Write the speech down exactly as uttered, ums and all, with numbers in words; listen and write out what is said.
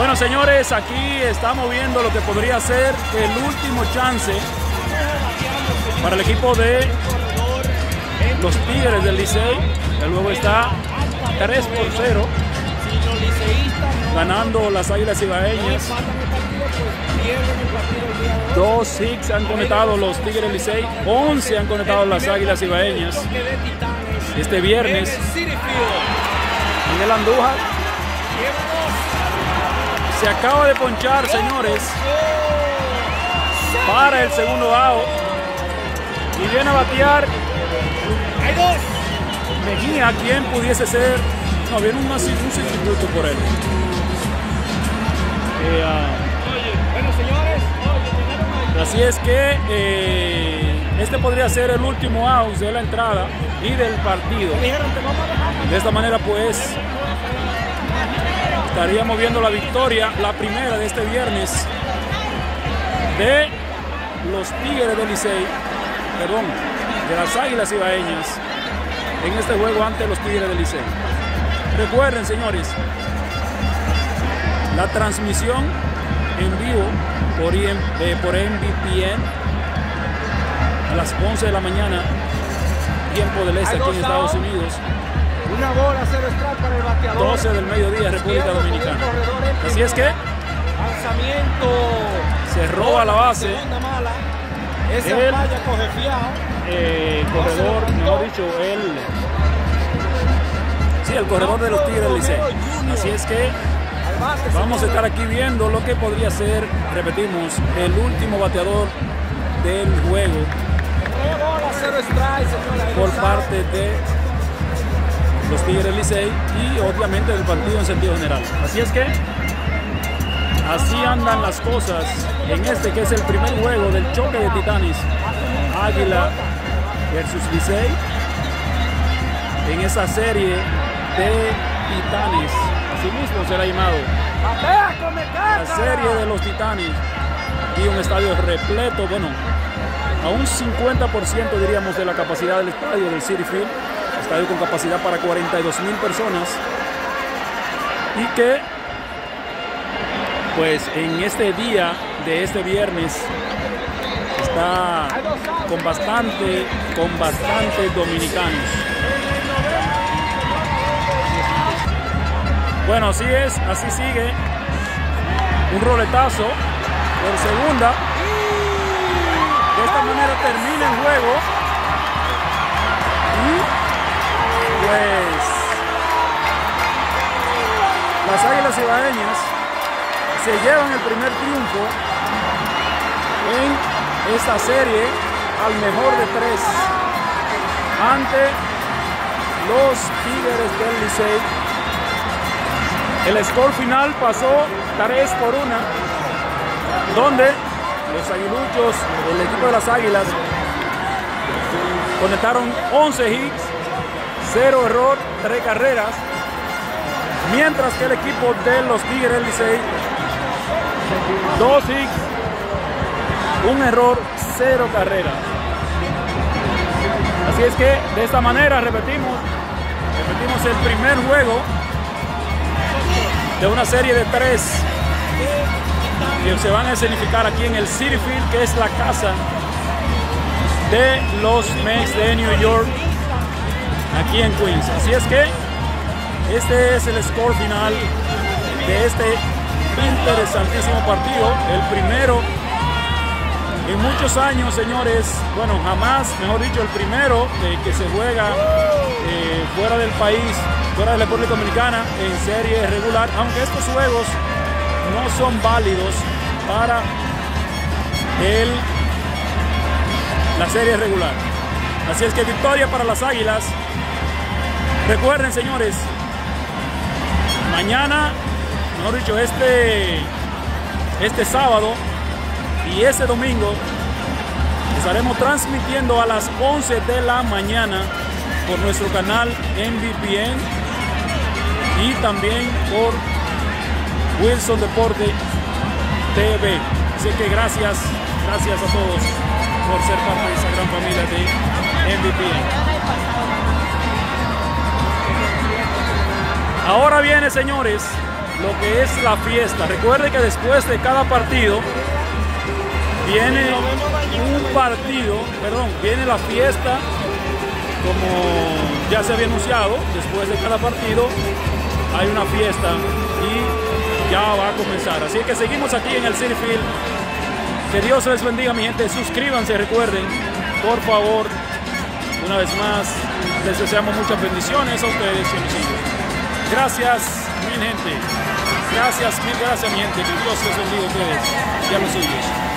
Bueno, señores, aquí estamos viendo lo que podría ser el último chance para el equipo de los Tigres del Licey. El juego está tres por cero, ganando las Águilas Cibaeñas. Dos hits han conectado los Tigres del Licey, once han conectado las Águilas Cibaeñas. Este viernes, Miguel Andújar se acaba de ponchar, señores, para el segundo out. Y viene a batear Mejía, quien pudiese ser... No, viene un, un sustituto por él. Eh, uh, así es que eh, este podría ser el último out de la entrada y del partido. De esta manera, pues, estaríamos viendo la victoria, la primera de este viernes, de los Tigres del Licey, perdón, de las Águilas Cibaeñas, en este juego ante los Tigres del Licey. Recuerden, señores, la transmisión en vivo por, eh, por M V P N a las once de la mañana, tiempo del este aquí en Estados Unidos. Una bola, cero strike para el bateador. doce del mediodía, República Dominicana. Así es que se roba la base. El eh, corredor, mejor dicho, el, sí, el corredor de los Tigres del Licey. Así es que vamos a estar aquí viendo lo que podría ser, repetimos, el último bateador del juego por parte de los Tigres del Licey y obviamente del partido en sentido general. Así es que así andan las cosas en este que es el primer juego del choque de titanes, Águila versus Licey, en esa serie de titanes. Así mismo será llamado la serie de los titanes, y un estadio repleto, bueno, a un cincuenta por ciento diríamos de la capacidad del estadio del City Field, estadio con capacidad para cuarenta y dos mil personas, y que pues en este día de este viernes está con bastante con bastantes dominicanos. Bueno, así es, así sigue un roletazo por segunda. De esta manera termina el juego. Pues las Águilas Cibaeñas se llevan el primer triunfo en esta serie al mejor de tres ante los Tigres del Licey. El score final pasó tres por uno, donde los aguiluchos, el equipo de las Águilas, conectaron once hits, cero error, tres carreras, mientras que el equipo de los Tigres del Licey, dos hits, un error, cero carreras. Así es que de esta manera repetimos, repetimos el primer juego de una serie de tres que se van a escenificar aquí en el City Field, que es la casa de los Mets de New York, aquí en Queens. Así es que este es el score final de este interesantísimo partido, el primero en muchos años, señores, bueno, jamás, mejor dicho, el primero eh, que se juega eh, fuera del país, fuera de la República Dominicana, en serie regular, aunque estos juegos no son válidos para el, la serie regular. Así es que victoria para las Águilas. Recuerden, señores, mañana, mejor dicho, este, este sábado y ese domingo estaremos transmitiendo a las once de la mañana por nuestro canal M V P N y también por Wilson Deporte T V. Así que gracias, gracias a todos por ser parte de esa gran familia de M V P N. Ahora viene, señores, lo que es la fiesta. Recuerde que después de cada partido viene un partido, perdón, viene la fiesta, como ya se había anunciado. Después de cada partido hay una fiesta y ya va a comenzar. Así que seguimos aquí en el City Field. Que Dios les bendiga, mi gente. Suscríbanse, recuerden, por favor. Una vez más, les deseamos muchas bendiciones a ustedes y a mis hijos. Gracias, mi gente. Gracias, mil gracias, mi gente. Que Dios les bendiga a ustedes y a mis hijos.